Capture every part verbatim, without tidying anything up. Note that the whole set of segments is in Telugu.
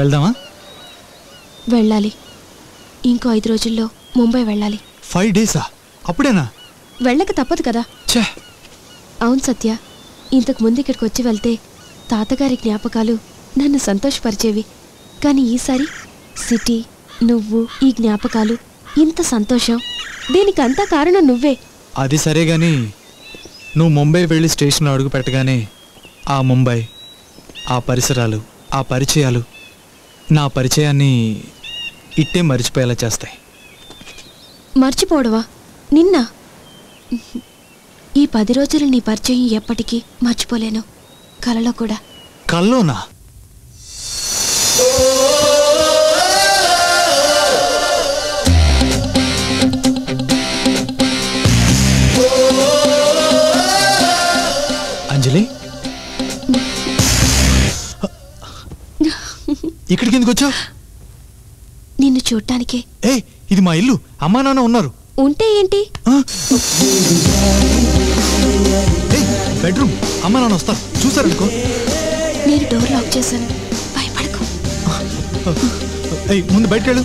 వెళ్దామా? వెళ్ళాలి. ఇంకో ఐదు రోజుల్లో ముంబై వెళ్ళాలి. ఫైవ్ డేసా? అప్పుడేనా? వెళ్ళక తప్పదు కదా. అవును సత్య, ఇంతకు ముందు ఇక్కడికి వచ్చి వెళ్తే తాతగారి జ్ఞాపకాలు నన్ను సంతోషపరిచేవి. కానీ ఈసారి సిటీ, నువ్వు, ఈ జ్ఞాపకాలు, ఇంత సంతోషం, దీనికంతా కారణం నువ్వే. అది సరే గానీ నువ్వు ముంబై వెళ్ళి స్టేషన్లో అడుగు పెట్టగానే ఆ ముంబై, ఆ పరిసరాలు, ఆ పరిచయాలు నా పరిచయాన్ని ఇట్టే మర్చిపోయేలా చేస్తాయి. మర్చిపోవడవా? నిన్న ఈ పది రోజులు నీ పరిచయం ఎప్పటికీ మర్చిపోలేను. కలలో కూడా. కల్లోనా? అంజలి, ఇక్కడికి ఎందుకు వచ్చావు? నిన్ను చూడటానికే. ఏ, ఇది మా ఇల్లు. అమ్మా నాన్న ఉన్నారు. ఉంటే ఏంటి? బెడ్రూమ్. అమ్మా నాన్న వస్తారు, చూసారనుకో. నేను డోర్ లాక్ చేశాను, భయపడకు. ముందు బయటకెళ్ళు.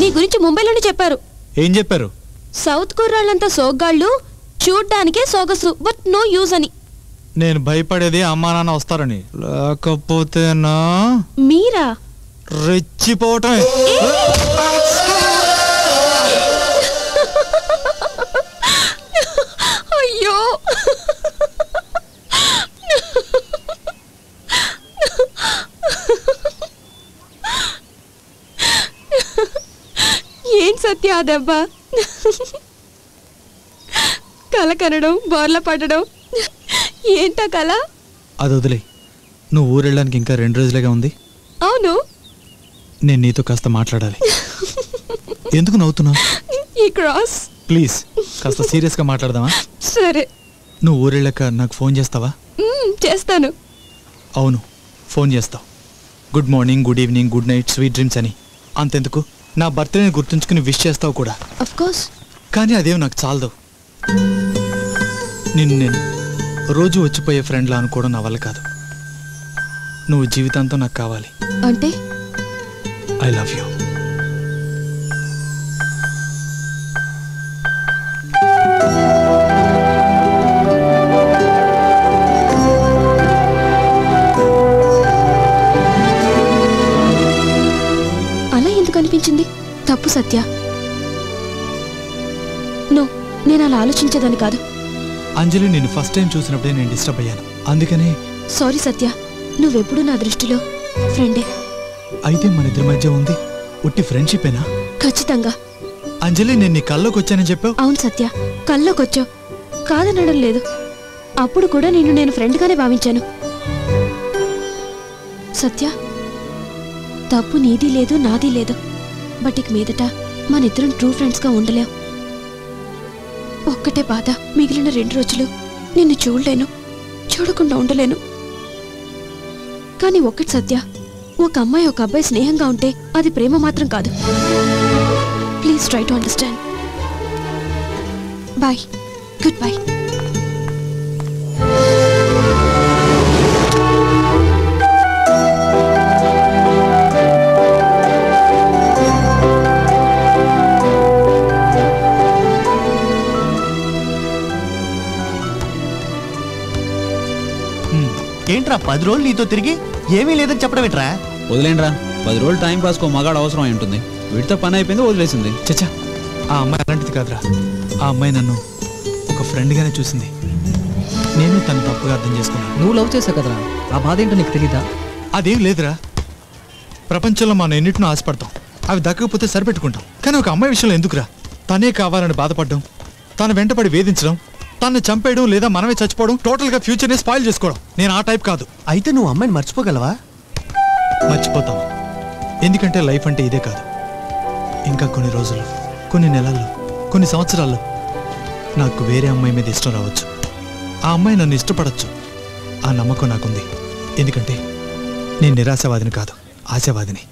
నీ గురించి ముంబైలోనే చెప్పారు. ఏం చెప్పారు? సౌత్ కుర్రాళ్ళంతా సోగ్గాళ్ళు, చూడ్డానికే సోగసు, బట్ నో యూజ్ అని. నేను భయపడేది అమ్మా నాన్న వస్తారని, లేకపోతే నా మీరా రెచ్చిపోవటం. అయ్యో, ఏం సత్య ఆ దెబ్బ? కల కనడం, బోర్ల పడడం ఏంటా కళ? అది వదిలే, నువ్వు ఊరెళ్ళడానికి ఇంకా రెండు రోజులుగా ఉంది. అవును, నేను నీతో కాస్త మాట్లాడాలి. ఎందుకు నవ్వుతున్నావు? ప్లీజ్ కాస్త సీరియస్ గా మాట్లాడదామా? సరే. నువ్వు ఊరెళ్ళాక నాకు ఫోన్ చేస్తావా? చేస్తాను. అవును, ఫోన్ చేస్తావు. Good morning, good evening, good night, sweet dreams అని. అంతెందుకు, నా బర్త్డేని గుర్తుంచుకుని విష్ చేస్తావు కూడా. Of course. కానీ అదేం నాకు చాలదు. నిన్ను నేను రోజు వచ్చిపోయే ఫ్రెండ్లా అనుకోవడం నా వల్ల కాదు. నువ్వు జీవితాంతం నాకు కావాలి. అంటే ఐ లవ్ యూ. అలా ఎందుకు అనిపించింది? తప్పు సత్య. నో, నేను అలా ఆలోచించేదాన్ని కాదు. అంజలి, నేను ఫస్ట్ టైం చూసినప్పుడే నేను డిస్టర్బ్ అయ్యాను, అందుకనే. సారీ సత్య, నువ్వెప్పుడు నా దృష్టిలో ఫ్రెండే. అయితే మన ఇద్దరి మధ్య ఉంది ఉట్టి ఫ్రెండ్షిపేనా? ఖచ్చితంగా. అంజలి, నేను నీ కల్లోకి వచ్చానని చెప్పావు. అవును సత్య, కల్లోకి వచ్చావు. కాదనడం లేదు, అప్పుడు కూడా నిన్ను నేను ఫ్రెండ్గానే భావించాను. సత్య, తప్పు నీది లేదు, నాది లేదు. బట్ ఇక మీదట మన ఇద్దరం ట్రూ ఫ్రెండ్స్గా ఉండలేం. ఒక్కటే బాధ, మిగిలిన రెండు రోజులు నిన్ను చూడలేను, చూడకుండా ఉండలేను. కానీ ఒక్కటి సత్య, ఒక అమ్మాయి ఒక అబ్బాయి స్నేహంగా ఉంటే అది ప్రేమ మాత్రం కాదు. Please try to understand. Bye, good bye. ఏంట్రా పది రోజులు నీతో తిరిగి ఏమీ లేదని చెప్పడం ఏంట్రా? వదిలేంట్రా, పది రోజులు టైం పాస్కో మగాడు అవసరం అయి ఉంటుంది. వీటితో పని అయిపోయింది, వదిలేసింది. చచ్చా, ఆ అమ్మాయి అలాంటిది కాదురా. ఆ అమ్మాయి నన్ను ఒక ఫ్రెండ్గానే చూసింది, నేను తను తప్పుగా అర్థం చేసుకున్నాను. నువ్వు లవ్ చేసావు కదరా, ఆ బాధ ఏంటో నీకు తెలియదా? అదేం లేదురా, ప్రపంచంలో మనం ఎన్నిటినో ఆశపడతాం, అవి దక్కకపోతే సరిపెట్టుకుంటాం. కానీ ఒక అమ్మాయి విషయంలో ఎందుకురా తనే కావాలని బాధపడడం, తను వెంటపడి వేధించడం, తను చంపేయడం, లేదా మనమే చచ్చిపోవడం, టోటల్గా ఫ్యూచర్ని స్పాయిల్ చేసుకోవడం. నేను ఆ టైప్ కాదు. అయితే నువ్వు అమ్మాయిని మర్చిపోగలవా? మర్చిపోతావా? ఎందుకంటే లైఫ్ అంటే ఇదే కాదు. ఇంకా కొన్ని రోజులు, కొన్ని నెలల్లో, కొన్ని సంవత్సరాల్లో నాకు వేరే అమ్మాయి మీద ఇష్టం రావచ్చు, ఆ అమ్మాయి నన్ను ఇష్టపడచ్చు. ఆ నమ్మకం నాకుంది. ఎందుకంటే నేను నిరాశావాదిని కాదు, ఆశావాదిని.